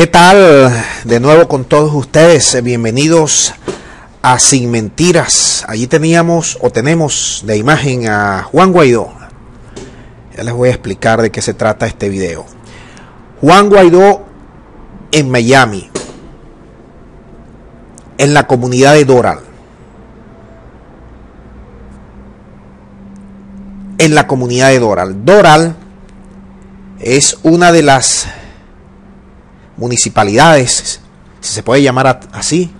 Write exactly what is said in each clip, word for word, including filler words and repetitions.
¿Qué tal? De nuevo con todos ustedes, bienvenidos a Sin Mentiras. Allí teníamos o tenemos de imagen a Juan Guaidó. Ya les voy a explicar de qué se trata este video. Juan Guaidó en Miami, en la comunidad de Doral. En la comunidad de Doral. Doral es una de las municipalidades, si se puede llamar así,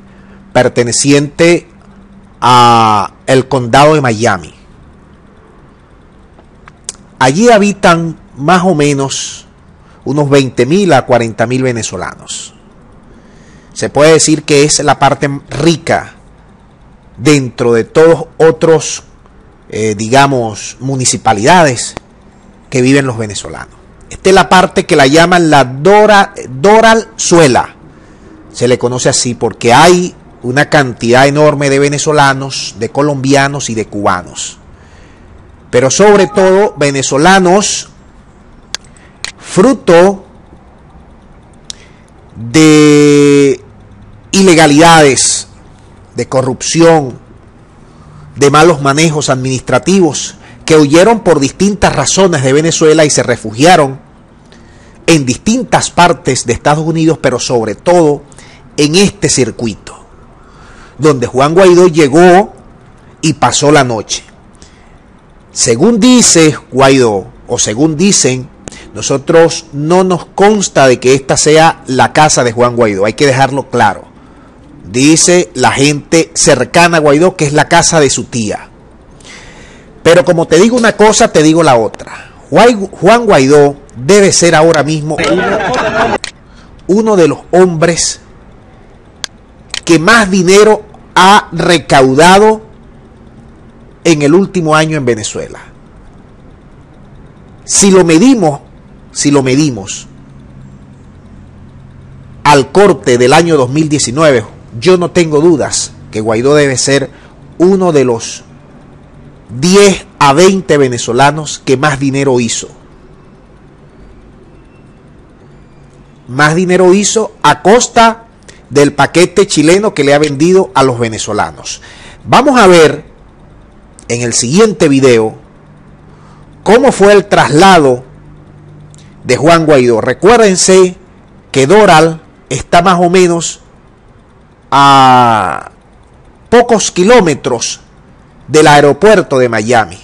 perteneciente a el condado de Miami. Allí habitan más o menos unos veinte mil a cuarenta mil venezolanos. Se puede decir que es la parte rica dentro de todos otros, eh, digamos, municipalidades que viven los venezolanos. Esta es la parte que la llaman la Dora, Doralzuela. Se le conoce así porque hay una cantidad enorme de venezolanos, de colombianos y de cubanos. Pero sobre todo venezolanos fruto de ilegalidades, de corrupción, de malos manejos administrativos, que huyeron por distintas razones de Venezuela y se refugiaron en distintas partes de Estados Unidos, pero sobre todo en este circuito, donde Juan Guaidó llegó y pasó la noche. Según dice Guaidó, o según dicen, nosotros no nos consta de que esta sea la casa de Juan Guaidó, hay que dejarlo claro. Dice la gente cercana a Guaidó que es la casa de su tía. Pero como te digo una cosa, te digo la otra. Juan Guaidó debe ser ahora mismo uno de los hombres que más dinero ha recaudado en el último año en Venezuela. Si lo medimos, si lo medimos al corte del año dos mil diecinueve, yo no tengo dudas que Guaidó debe ser uno de los diez a veinte venezolanos que más dinero hizo. Más dinero hizo a costa del paquete chileno que le ha vendido a los venezolanos. Vamos a ver en el siguiente video cómo fue el traslado de Juan Guaidó. Recuérdense que Doral está más o menos a pocos kilómetros del aeropuerto de Miami,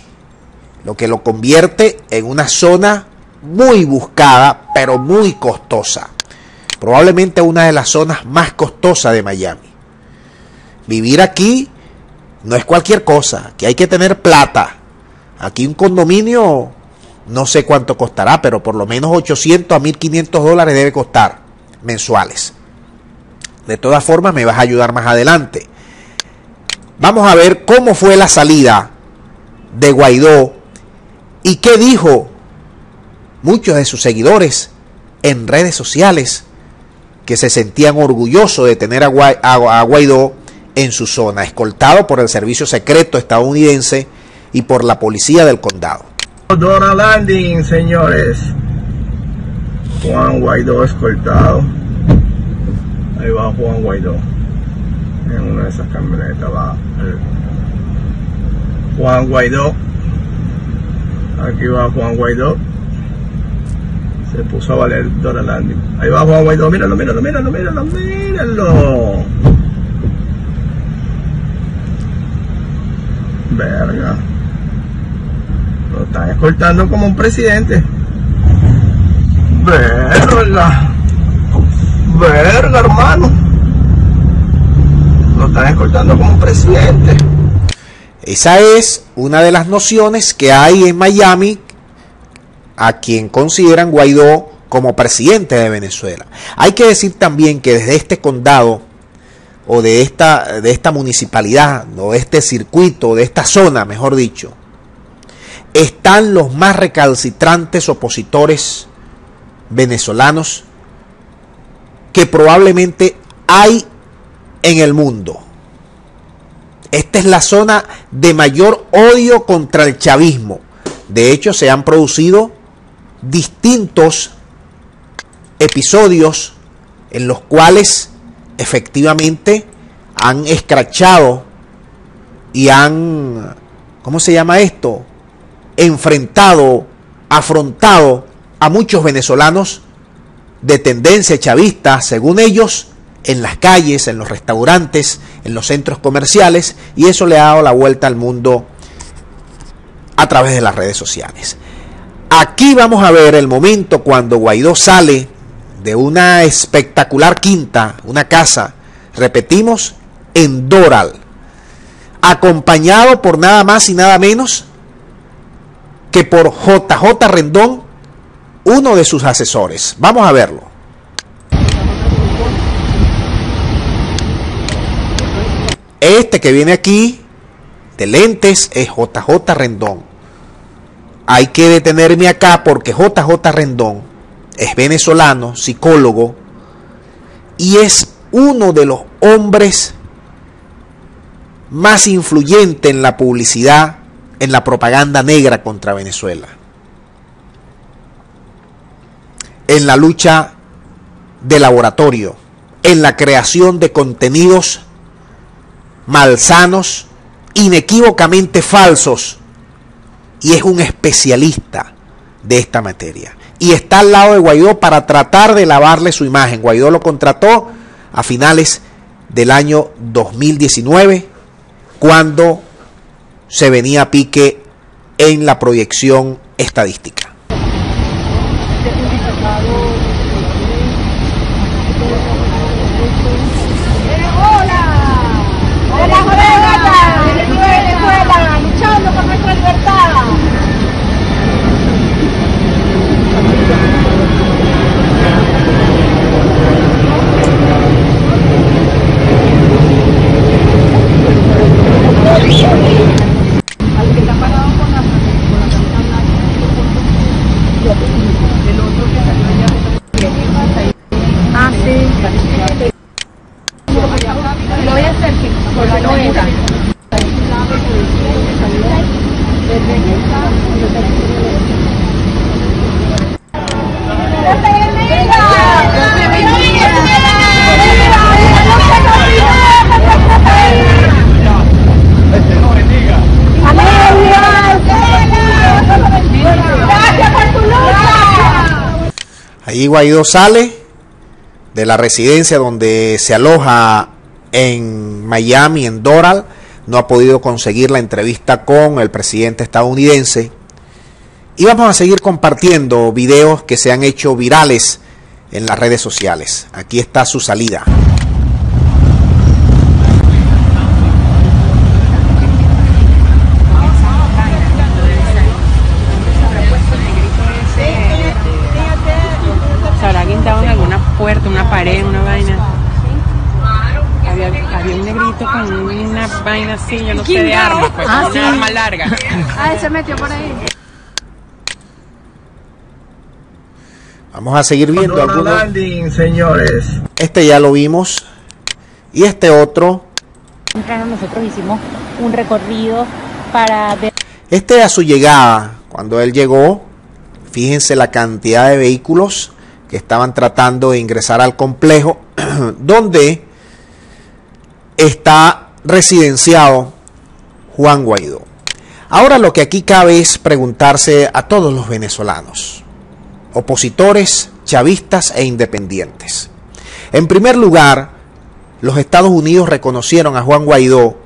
lo que lo convierte en una zona muy buscada, pero muy costosa. Probablemente una de las zonas más costosas de Miami. Vivir aquí no es cualquier cosa, que hay que tener plata. Aquí un condominio, no sé cuánto costará, pero por lo menos ochocientos a mil quinientos dólares debe costar mensuales. De todas formas, me vas a ayudar más adelante. Vamos a ver cómo fue la salida de Guaidó y qué dijo muchos de sus seguidores en redes sociales que se sentían orgullosos de tener a Guaidó en su zona, escoltado por el servicio secreto estadounidense y por la policía del condado. Dora Landing, señores. Juan Guaidó escoltado. Ahí va Juan Guaidó. En una de esas camionetas va el Juan Guaidó. Aquí va Juan Guaidó. Se puso a valer Doral Landing. Ahí va Juan Guaidó. Míralo, míralo, míralo, míralo, míralo. Verga. Lo están escoltando como un presidente. Verga. Verga, hermano. Lo están escoltando como un presidente. Esa es una de las nociones que hay en Miami a quien consideran Guaidó como presidente de Venezuela. Hay que decir también que desde este condado o de esta, de esta municipalidad o de este circuito, de esta zona, mejor dicho, están los más recalcitrantes opositores venezolanos que probablemente hay en el mundo. Esta es la zona de mayor odio contra el chavismo. De hecho, se han producido distintos episodios en los cuales efectivamente han escrachado y han, ¿cómo se llama esto?, enfrentado, afrontado a muchos venezolanos de tendencia chavista, según ellos, en las calles, en los restaurantes, en los centros comerciales, y eso le ha dado la vuelta al mundo a través de las redes sociales. Aquí vamos a ver el momento cuando Guaidó sale de una espectacular quinta, una casa, repetimos, en Doral, acompañado por nada más y nada menos que por J J Rendón, uno de sus asesores. Vamos a verlo. Este que viene aquí de lentes es J J Rendón. Hay que detenerme acá porque J J Rendón es venezolano, psicólogo, y es uno de los hombres más influyentes en la publicidad, en la propaganda negra contra Venezuela, en la lucha de laboratorio, en la creación de contenidos malsanos, inequívocamente falsos, y es un especialista de esta materia. Y está al lado de Guaidó para tratar de lavarle su imagen. Guaidó lo contrató a finales del año dos mil diecinueve, cuando se venía a pique en la proyección estadística. Allí Guaidó sale de la residencia donde se aloja en Miami, en Doral. No ha podido conseguir la entrevista con el presidente estadounidense. Y vamos a seguir compartiendo videos que se han hecho virales en las redes sociales. Aquí está su salida. Una pared, una vaina. Había, había un negrito con una vaina así, yo no sé, de arma, pues, ah, una sí. arma larga. Ah, se metió por ahí. Vamos a seguir viendo algunos. Landing, señores. Este ya lo vimos. Y este otro. Nosotros hicimos un recorrido para... Este a su llegada, cuando él llegó, fíjense la cantidad de vehículos que estaban tratando de ingresar al complejo donde está residenciado Juan Guaidó. Ahora lo que aquí cabe es preguntarse a todos los venezolanos, opositores, chavistas e independientes. En primer lugar, los Estados Unidos reconocieron a Juan Guaidó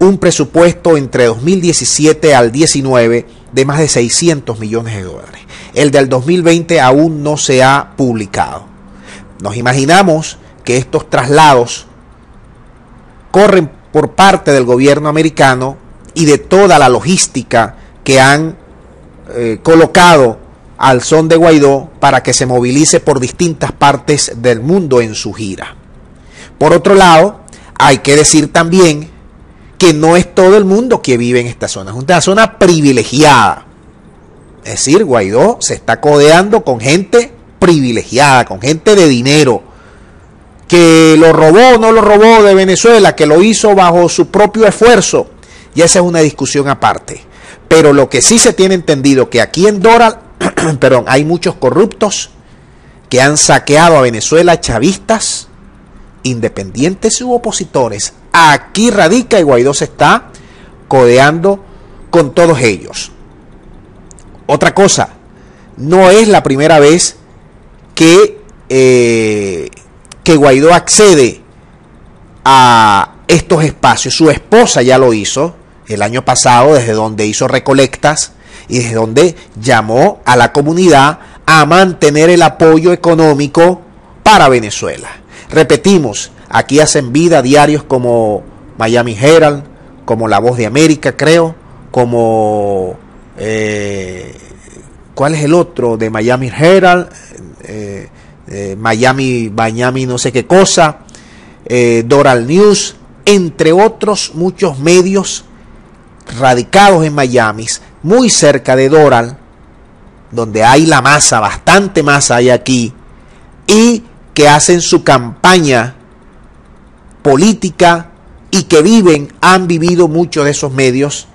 un presupuesto entre dos mil diecisiete al diecinueve de más de seiscientos millones de dólares. El del dos mil veinte aún no se ha publicado. Nos imaginamos que estos traslados corren por parte del gobierno americano y de toda la logística que han eh, colocado al son de Guaidó para que se movilice por distintas partes del mundo en su gira. Por otro lado, hay que decir también que no es todo el mundo que vive en esta zona, es una zona privilegiada. Es decir, Guaidó se está codeando con gente privilegiada, con gente de dinero, que lo robó o no lo robó de Venezuela, que lo hizo bajo su propio esfuerzo, y esa es una discusión aparte. Pero lo que sí se tiene entendido que aquí en Doral, perdón, hay muchos corruptos que han saqueado a Venezuela chavistas, independientes u opositores. Aquí radica y Guaidó se está codeando con todos ellos. Otra cosa, no es la primera vez que, eh, que Guaidó accede a estos espacios. Su esposa ya lo hizo el año pasado, desde donde hizo recolectas y desde donde llamó a la comunidad a mantener el apoyo económico para Venezuela. Repetimos, aquí hacen vida diarios como Miami Herald, como La Voz de América, creo, como... Eh, ¿cuál es el otro? De Miami Herald, eh, eh, Miami, Miami no sé qué cosa, eh, Doral News, entre otros muchos medios radicados en Miami, muy cerca de Doral, donde hay la masa, bastante masa hay aquí, y que hacen su campaña política y que viven, han vivido muchos de esos medios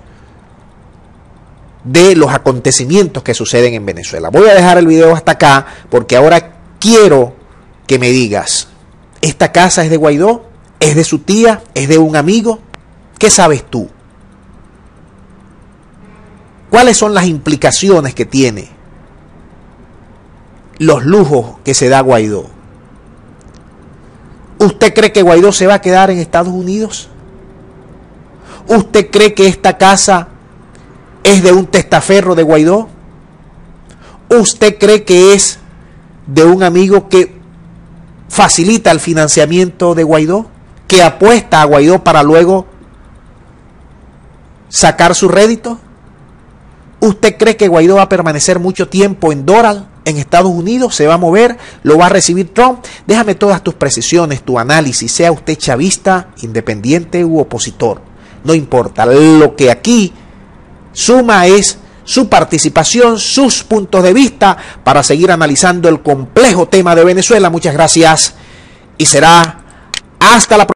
de los acontecimientos que suceden en Venezuela. Voy a dejar el video hasta acá porque ahora quiero que me digas, ¿esta casa es de Guaidó? ¿Es de su tía? ¿Es de un amigo? ¿Qué sabes tú? ¿Cuáles son las implicaciones que tiene los lujos que se da Guaidó? ¿Usted cree que Guaidó se va a quedar en Estados Unidos? ¿Usted cree que esta casa es de un testaferro de Guaidó? ¿Usted cree que es de un amigo que facilita el financiamiento de Guaidó? ¿Que apuesta a Guaidó para luego sacar su rédito? ¿Usted cree que Guaidó va a permanecer mucho tiempo en Doral, en Estados Unidos? ¿Se va a mover? ¿Lo va a recibir Trump? Déjame todas tus precisiones, tu análisis, sea usted chavista, independiente u opositor. No importa. Lo que aquí suma es su participación, sus puntos de vista para seguir analizando el complejo tema de Venezuela. Muchas gracias y será hasta la próxima.